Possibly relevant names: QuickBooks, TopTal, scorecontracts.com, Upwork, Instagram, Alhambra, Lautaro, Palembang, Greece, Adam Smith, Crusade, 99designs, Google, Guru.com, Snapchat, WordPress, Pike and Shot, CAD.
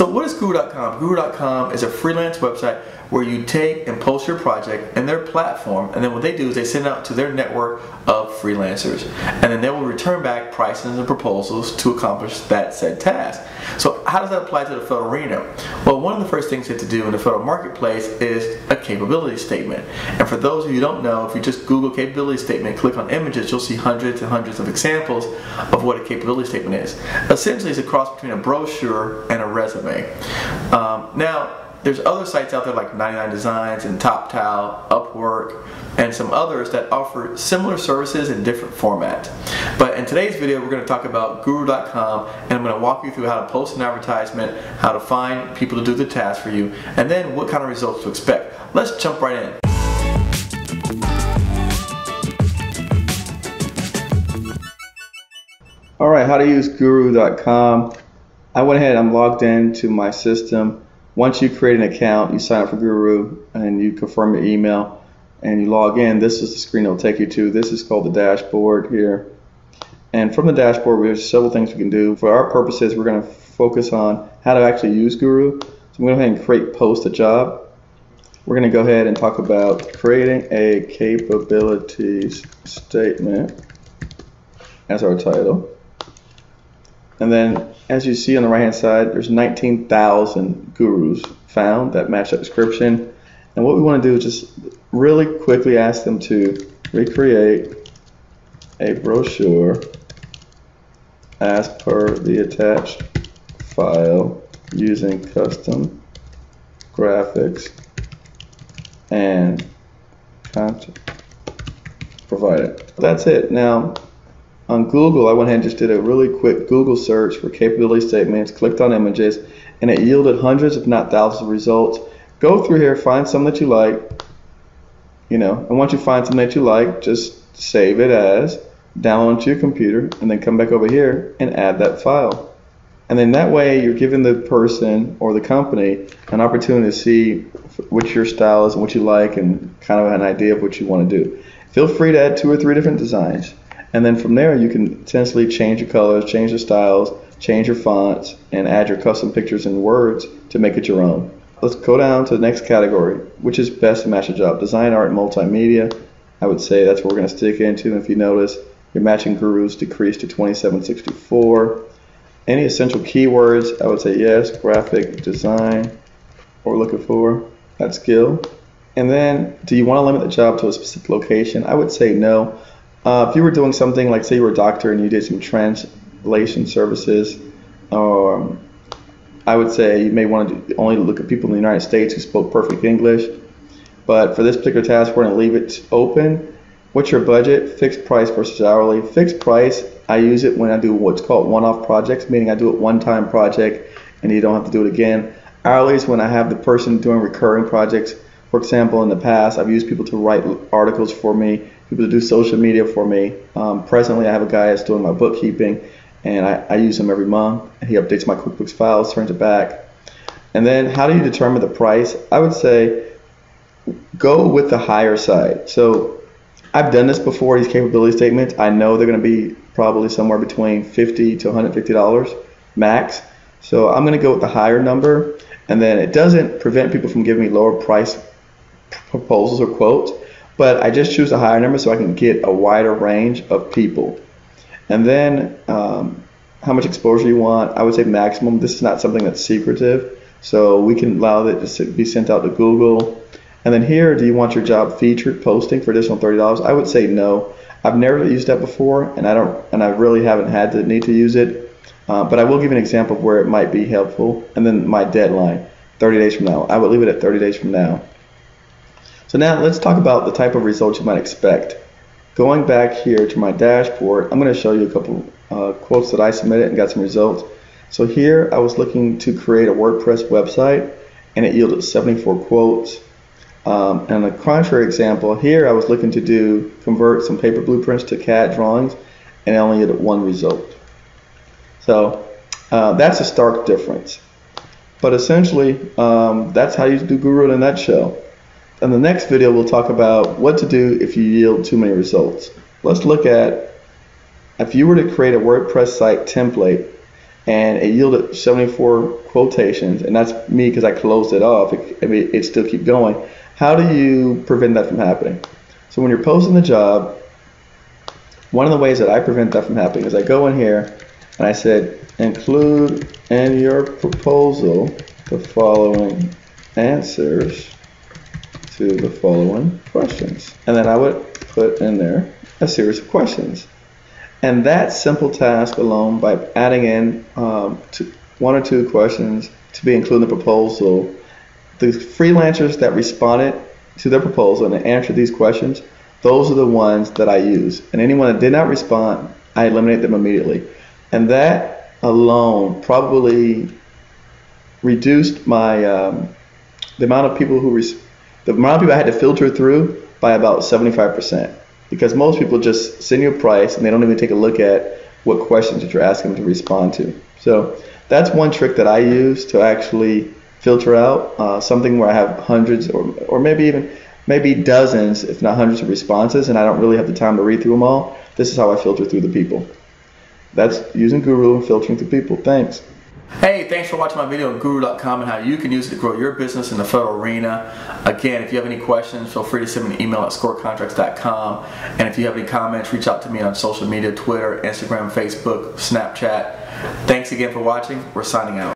So what is Guru.com? Guru.com is a freelance website where you take and post your project in their platform, and then what they do is they send it out to their network of freelancers, and then they will return back prices and proposals to accomplish that said task. So how does that apply to the federal arena? Well, one of the first things you have to do in the federal marketplace is a capability statement. And for those of you who don't know, if you just Google capability statement, click on images, you'll see hundreds and hundreds of examples of what a capability statement is. Essentially, it's a cross between a brochure and a resume. Now, there's other sites out there like 99designs and TopTal, Upwork, and some others that offer similar services in different formats. But in today's video, we're going to talk about Guru.com, and I'm going to walk you through how to post an advertisement, how to find people to do the task for you, and then what kind of results to expect. Let's jump right in. All right, how to use Guru.com. I went ahead and I'm logged into my system. Once you create an account, you sign up for Guru and you confirm your email and you log in. This is the screen it'll take you to. This is called the dashboard here. And from the dashboard, there's several things we can do. For our purposes, we're going to focus on how to actually use Guru. So I'm going to go ahead and create post a job. We're going to go ahead and talk about creating a capabilities statement as our title. And then, as you see on the right-hand side, there's 19,000 gurus found that match that description. And what we want to do is just really quickly ask them to recreate a brochure as per the attached file using custom graphics and content provided. That's it. Now, on Google, I went ahead and just did a really quick Google search for capability statements, clicked on images, and it yielded hundreds if not thousands of results. Go through here, find some that you like, and once you find something that you like, just save it as, download to your computer, and then come back over here and add that file. And then that way you're giving the person or the company an opportunity to see what your style is and what you like and kind of an idea of what you want to do. Feel free to add 2 or 3 different designs. And then from there, you can essentially change your colors, change your styles, change your fonts, and add your custom pictures and words to make it your own. Let's go down to the next category, which is best to match a job. Design, art, multimedia. I would say that's what we're going to stick into. And if you notice, your matching gurus decreased to 2764. Any essential keywords, I would say yes. Graphic design, what we're looking for, that skill. And then, do you want to limit the job to a specific location? I would say no. If you were doing something like, say you were a doctor and you did some translation services, I would say you may want to only look at people in the United States who spoke perfect English. But for this particular task, we're going to leave it open. What's your budget? Fixed price versus hourly. Fixed price, I use it when I do what's called one-off projects, meaning I do it one-time project and you don't have to do it again. Hourly is when I have the person doing recurring projects. For example, in the past, I've used people to write articles for me, people to do social media for me. Presently, I have a guy that's doing my bookkeeping, and I use him every month. He updates my QuickBooks files, turns it back. And then how do you determine the price? I would say go with the higher side. So I've done this before, these capability statements. I know they're going to be probably somewhere between $50 to $150 max. So I'm going to go with the higher number, and then it doesn't prevent people from giving me lower price proposals or quotes, but I just choose a higher number so I can get a wider range of people. And then how much exposure you want, I would say maximum. This is not something that's secretive, so we can allow it to be sent out to Google. And then here, do you want your job featured posting for additional $30? I would say no. I've never used that before, and I really haven't had the need to use it, but I will give an example of where it might be helpful. And then my deadline, 30 days from now. I would leave it at 30 days from now. So now let's talk about the type of results you might expect. Going back here to my dashboard, I'm going to show you a couple quotes that I submitted and got some results. So here I was looking to create a WordPress website, and it yielded 74 quotes. And a contrary example, here I was looking to convert some paper blueprints to CAD drawings, and I only yielded 1 result. So that's a stark difference. But essentially, that's how you do Guru in a nutshell. In the next video, we'll talk about what to do if you yield too many results. Let's look at if you were to create a WordPress site template and it yielded 74 quotations, and that's me because I closed it off. It still keep going. How do you prevent that from happening? So when you're posting the job, one of the ways that I prevent that from happening is I go in here and I said, include in your proposal the following answers to the following questions. And then I would put in there a series of questions. And that simple task alone, by adding in one or two questions to be included in the proposal, the freelancers that responded to their proposal and answered these questions, those are the ones that I use. And anyone that did not respond, I eliminate them immediately. And that alone probably reduced my the amount of people I had to filter through by about 75%. Because most people just send you a price and they don't even take a look at what questions that you're asking them to respond to. So that's one trick that I use to actually filter out something where I have hundreds or maybe even dozens, if not hundreds, of responses, and I don't really have the time to read through them all. This is how I filter through the people. That's using Guru and filtering through people. Thanks. Hey, thanks for watching my video on Guru.com and how you can use it to grow your business in the federal arena. Again, if you have any questions, feel free to send me an email at scorecontracts.com. And if you have any comments, reach out to me on social media, Twitter, Instagram, Facebook, Snapchat. Thanks again for watching. We're signing out.